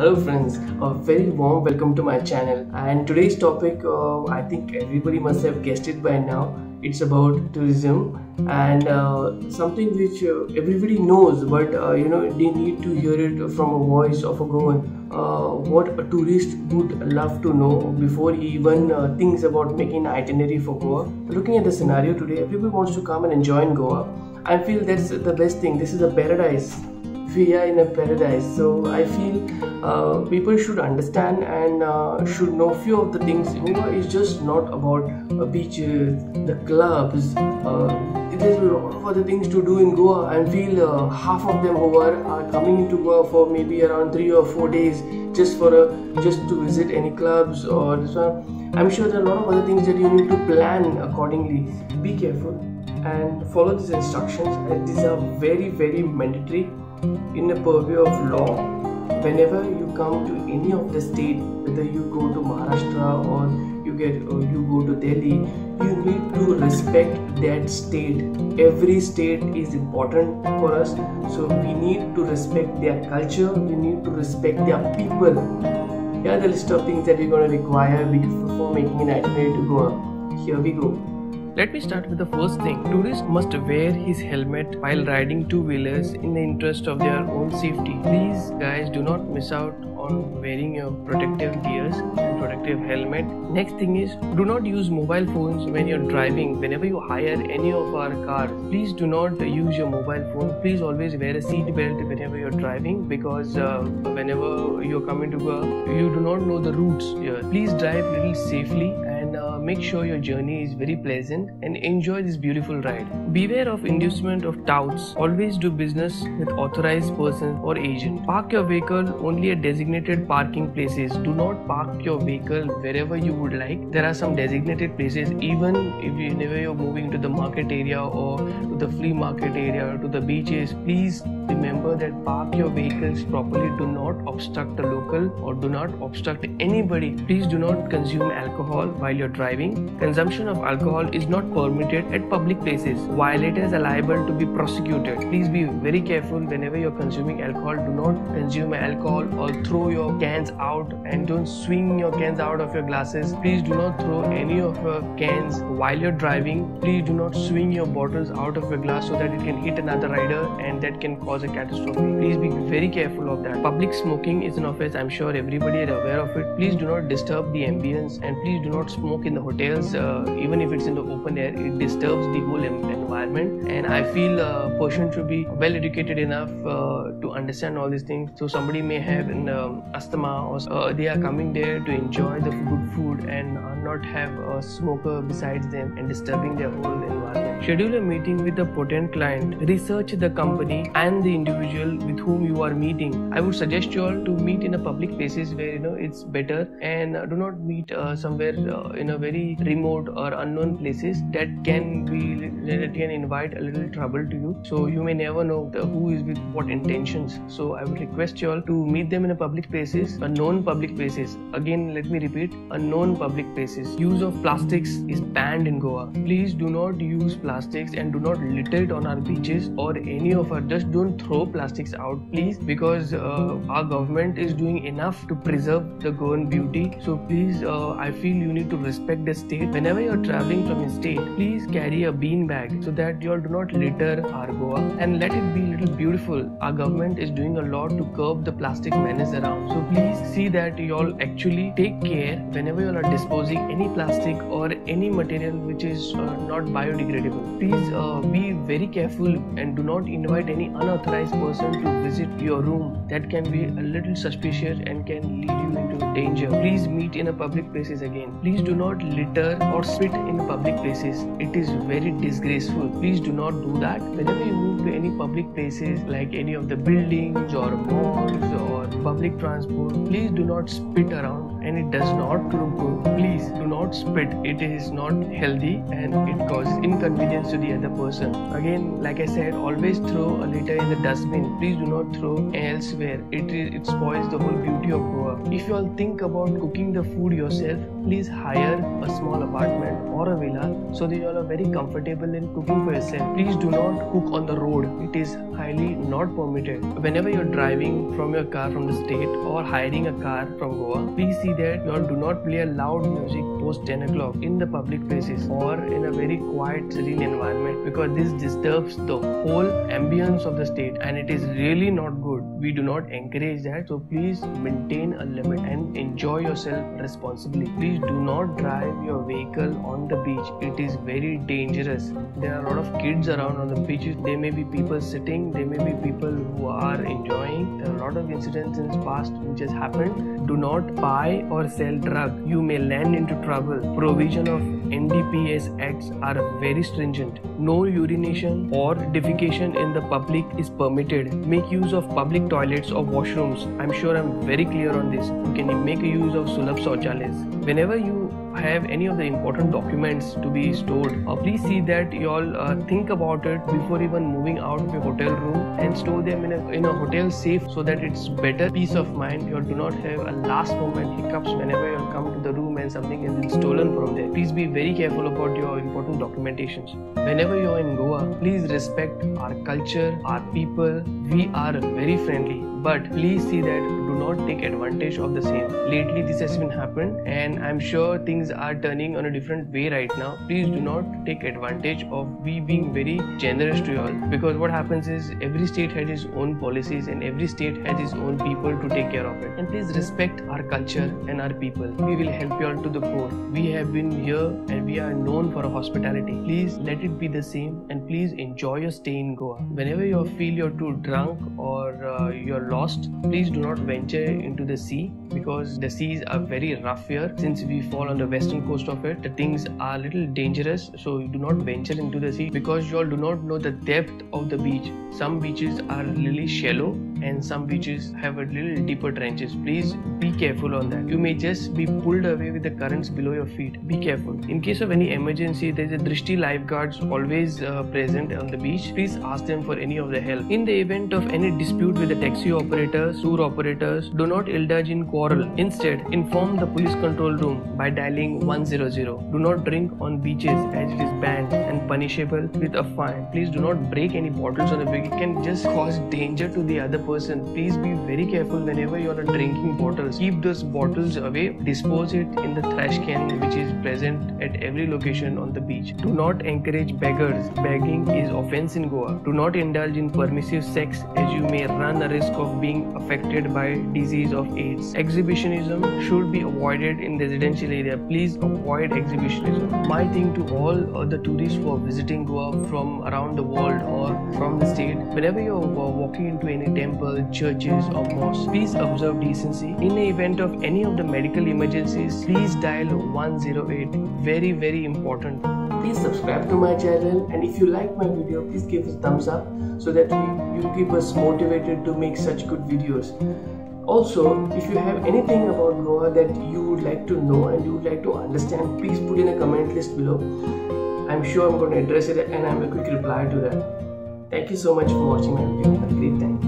Hello friends, a very warm welcome to my channel, and today's topic I think everybody must have guessed it by now. It's about tourism and something which everybody knows, but they need to hear it from a voice of a Goan. What a tourist would love to know before he even thinks about making an itinerary for Goa. Looking at the scenario today, everybody wants to come and enjoy in Goa. I feel that's the best thing. This is a paradise. We are in a paradise, so I feel people should understand and should know few of the things. It's just not about beaches, the clubs. There's a lot of other things to do in Goa. I feel half of them who are coming into Goa for maybe around 3 or 4 days just to visit any clubs or this one. I'm sure there are a lot of other things that you need to plan accordingly. Be careful and follow these instructions, and these are very, very mandatory in the purview of law. Whenever you come to any of the state, whether you go to Maharashtra or you go to Delhi, you need to respect that state. Every state is important for us, so we need to respect their culture, we need to respect their people. Here are the list of things that you're going to require before making an itinerary to Goa. Here we go. Let me start with the first thing. Tourists must wear his helmet while riding two-wheelers in the interest of their own safety. Please guys, do not miss out on wearing your protective gears and protective helmet. Next thing is, do not use mobile phones when you're driving. Whenever you hire any of our cars, please do not use your mobile phone. Please always wear a seat belt whenever you're driving, because whenever you're coming to Goa, you do not know the routes here. Please drive little safely and make sure your journey is very pleasant and enjoy this beautiful ride. Beware of inducement of touts. Always do business with authorized person or agent. Park your vehicle only at designated parking places. Do not park your vehicle wherever you would like. There are some designated places, even if you're moving to the market area or to the flea market area or to the beaches. Please remember that park your vehicles properly. Do not obstruct the local or do not obstruct anybody. Please do not consume alcohol while you're driving. Consumption of alcohol is not permitted at public places. Violators are liable to be prosecuted. Please be very careful whenever you're consuming alcohol. Do not consume alcohol or throw your cans out, and don't swing your cans out of your glasses. Please do not throw any of your cans while you're driving. Please do not swing your bottles out of your glass so that it can hit another rider and that can cause a catastrophe. Please be very careful of that. Public smoking is an offense. I'm sure everybody is aware of it. Please do not disturb the ambience, and please do not smoke in the hotels. Even if it's in the open air, it disturbs the whole environment, and I feel a person should be well educated enough to understand all these things. So somebody may have an asthma, or they are coming there to enjoy the good food and not have a smoker besides them and disturbing their whole environment. Schedule a meeting with a potent client. Research the company and the individual with whom you are meeting. I would suggest you all to meet in a public places where it's better, and do not meet somewhere in a very remote or unknown places that can invite a little trouble to you. So you may never know who is with what intentions. So I would request you all to meet them in a public places, a known public places. Again, let me repeat, a known public places. Use of plastics is banned in Goa. Please do not use plastics and do not litter it on our beaches or any of our. Just don't throw plastics out, please, because our government is doing enough to preserve the Goan beauty. So please, I feel you need to respect the state. Whenever you're traveling from a state, please carry a bean bag so that you all do not litter our Goa, and let it be little beautiful. Our government is doing a lot to curb the plastic menace around. So please see that you all actually take care whenever you all are disposing any plastic or any material which is not biodegradable. Please be very careful and do not invite any unauthorized person to visit your room. That can be a little suspicious and can lead you into danger. Please meet in a public places again. Please do not litter or spit in public places. It is very disgraceful. Please do not do that. Whenever you move to any public places, like any of the buildings or malls or public transport, please do not spit around, and it does not look good. Please do not spit. It is not healthy and it causes inconvenience to the other person. Again, like I said, always throw a litter in the dustbin. Please do not throw elsewhere. It spoils the whole beauty of Goa. If you all think think about cooking the food yourself, please hire a small apartment or a villa so that you all are very comfortable in cooking for yourself. Please do not cook on the road. It is highly not permitted. Whenever you're driving from your car from the state or hiring a car from Goa, please see that you all do not play a loud music post 10 o'clock in the public places or in a very quiet, serene environment, because this disturbs the whole ambience of the state and it is really not good. We do not encourage that, so please maintain a limit and enjoy yourself responsibly. Please do not drive your vehicle on the beach. It is very dangerous. There are a lot of kids around on the beaches. There may be people sitting, there may be people who are enjoying. There are a lot of incidents in the past which has happened. Do not buy or sell drugs. You may land into trouble. Provision of NDPS acts are very stringent. No urination or defecation in the public is permitted. Make use of public toilets or washrooms. I'm sure I'm very clear on this. You can make use of Sulabh Shauchalayas. Whenever you have any of the important documents to be stored, please see that you all think about it before even moving out of your hotel room and store them in a hotel safe, so that it's better peace of mind. You do not have a last moment hiccups whenever you come to the room and something has been stolen from there. Please be very careful about your important documentations. Whenever you are in Goa, please respect our culture, our people. We are very friendly, but please see that do not take advantage of the same. Lately this has been happened and I'm sure things are turning on a different way right now. Please do not take advantage of we being very generous to you all, because what happens is every state has its own policies and every state has its own people to take care of it. And please respect our culture and our people. We will help you all to the core. We have been here and we are known for our hospitality. Please let it be the same and please enjoy your stay in Goa. Whenever you feel you're too drunk or you're lost, please do not venture into the sea, because the seas are very rough here. Since we fall on the western coast of it, the things are a little dangerous, so you do not venture into the sea, because you all do not know the depth of the beach. Some beaches are really shallow and some beaches have a little deeper trenches. Please be careful on that. You may just be pulled away with the currents below your feet. Be careful. In case of any emergency, there is a dristi lifeguards always present on the beach. Please ask them for any of the help. In the event of any dispute with the taxi operators, tour operators, do not indulge in quarrel. Instead, inform the police control room by dialing 100. Do not drink on beaches, as it is banned and punishable with a fine. Please do not break any bottles on the beach. It can just cause danger to the other person. Please be very careful whenever you are drinking bottles. Keep those bottles away. Dispose it in the trash can which is present at every location on the beach. Do not encourage beggars. Begging is offense in Goa. Do not indulge in permissive sex, as you may run a risk of being affected by disease of AIDS. Exhibitionism should be avoided in residential area. Please avoid exhibitionism. My thing to all the tourists who are visiting Goa from around the world or from the state, whenever you are walking into any temple, churches or mosques, please observe decency. In the event of any of the medical emergencies, please dial 108. Very, very important. Please subscribe to my channel, and if you like my video, please give us a thumbs up so that you keep us motivated to make such good videos. Also, if you have anything about Goa that you would like to know and you would like to understand, please put in a comment list below. I'm sure I'm going to address it and I will quickly reply to that. Thank you so much for watching my video. Have a great time.